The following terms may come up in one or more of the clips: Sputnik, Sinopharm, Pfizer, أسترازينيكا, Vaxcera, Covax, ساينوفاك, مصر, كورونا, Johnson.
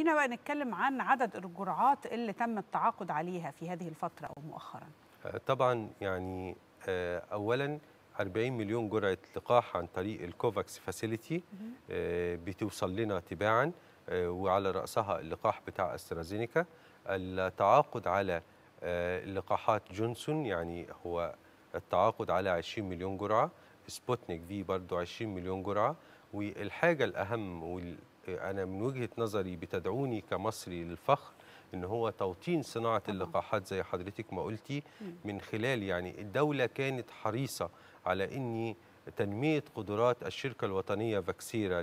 هنا بقى نتكلم عن عدد الجرعات اللي تم التعاقد عليها في هذه الفترة أو مؤخرا. طبعا يعني أولا 40 مليون جرعة لقاح عن طريق الكوفاكس فاسيليتي بتوصل لنا تباعا، وعلى رأسها اللقاح بتاع أسترازينيكا. التعاقد على لقاحات جونسون يعني هو التعاقد على 20 مليون جرعة، سبوتنيك في برضو 20 مليون جرعة. والحاجة الأهم أنا من وجهة نظري بتدعوني كمصري للفخر إن هو توطين صناعة اللقاحات زي حضرتك ما قلتي، من خلال يعني الدولة كانت حريصة على إن تنمية قدرات الشركة الوطنية فاكسيرا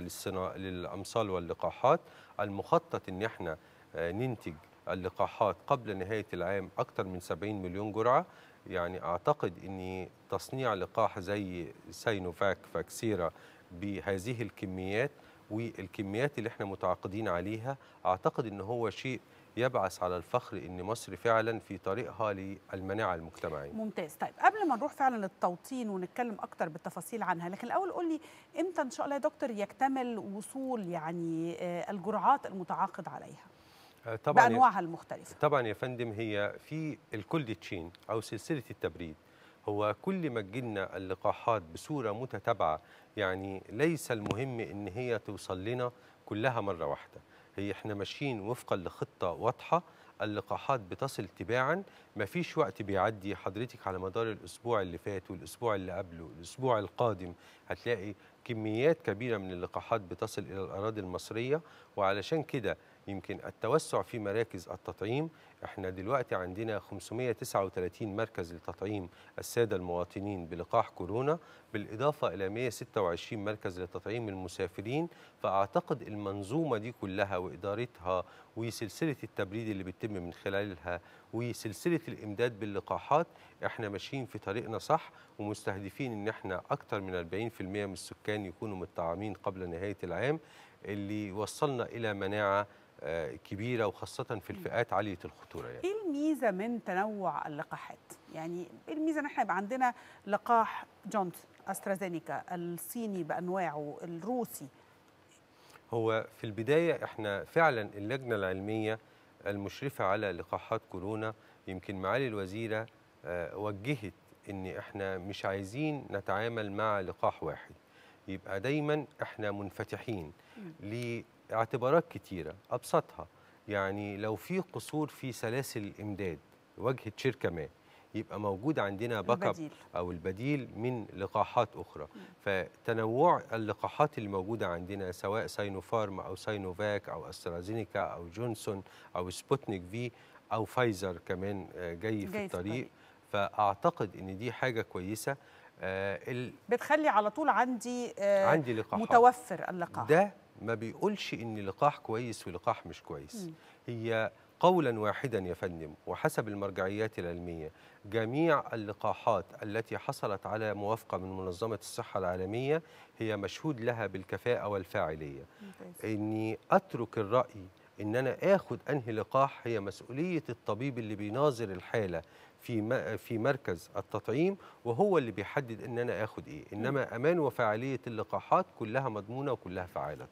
للأمصال واللقاحات. المخطط إن احنا ننتج اللقاحات قبل نهاية العام أكثر من 70 مليون جرعة. يعني أعتقد إن تصنيع لقاح زي ساينوفاك فاكسيرا بهذه الكميات والكميات اللي احنا متعاقدين عليها، اعتقد ان هو شيء يبعث على الفخر ان مصر فعلا في طريقها للمناعه المجتمعيه. ممتاز. طيب قبل ما نروح فعلا للتوطين ونتكلم اكتر بالتفاصيل عنها، لكن الاول قول لي امتى ان شاء الله يا دكتور يكتمل وصول يعني الجرعات المتعاقد عليها طبعا بانواعها المختلفه؟ طبعا يا فندم، هي في الكولد تشين او سلسله التبريد. هو كل ما تجيلنا اللقاحات بصوره متتابعه، يعني ليس المهم ان هي توصل لنا كلها مره واحده. هي احنا ماشيين وفقا لخطه واضحه، اللقاحات بتصل تباعا، ما فيش وقت بيعدي. حضرتك على مدار الاسبوع اللي فات والاسبوع اللي قبله والاسبوع القادم هتلاقي كميات كبيره من اللقاحات بتصل الى الاراضي المصريه. وعلشان كده يمكن التوسع في مراكز التطعيم. احنا دلوقتي عندنا 539 مركز لتطعيم السادة المواطنين بلقاح كورونا، بالإضافة إلى 126 مركز لتطعيم المسافرين. فأعتقد المنظومة دي كلها وإدارتها وسلسلة التبريد اللي بتتم من خلالها وسلسلة الإمداد باللقاحات، احنا ماشيين في طريقنا صح، ومستهدفين ان احنا أكتر من 40% من السكان يكونوا متطعمين قبل نهاية العام، اللي وصلنا إلى مناعة كبيرة وخاصة في الفئات عالية الخطورة. يعني ايه الميزة من تنوع اللقاحات؟ يعني ايه الميزة ان احنا يبقى عندنا لقاح جونسون، أسترازينيكا، الصيني بأنواعه، الروسي؟ هو في البداية احنا فعلا اللجنة العلمية المشرفة على لقاحات كورونا يمكن معالي الوزيرة وجهت ان احنا مش عايزين نتعامل مع لقاح واحد، يبقى دايما احنا منفتحين لاعتبارات كتيرة. أبسطها يعني لو في قصور في سلاسل الإمداد واجهة شركة ما، يبقى موجود عندنا باك اب أو البديل من لقاحات أخرى. فتنوع اللقاحات اللي موجودة عندنا سواء ساينوفارم أو ساينوفاك أو أسترازينيكا أو جونسون أو سبوتنيك في أو فايزر كمان جاي في الطريق. فأعتقد إن دي حاجة كويسة بتخلي على طول عندي لقاح متوفر. اللقاح ده ما بيقولش إن لقاح كويس ولقاح مش كويس. هي قولا واحدا يا فندم، وحسب المرجعيات العلمية جميع اللقاحات التي حصلت على موافقة من منظمة الصحة العالمية هي مشهود لها بالكفاءة والفاعلية. إني أترك الرأي إن أنا آخد أنهي لقاح هي مسؤولية الطبيب اللي بيناظر الحالة في مركز التطعيم، وهو اللي بيحدد إن أنا آخد إيه. إنما أمان وفعالية اللقاحات كلها مضمونة وكلها فعالة.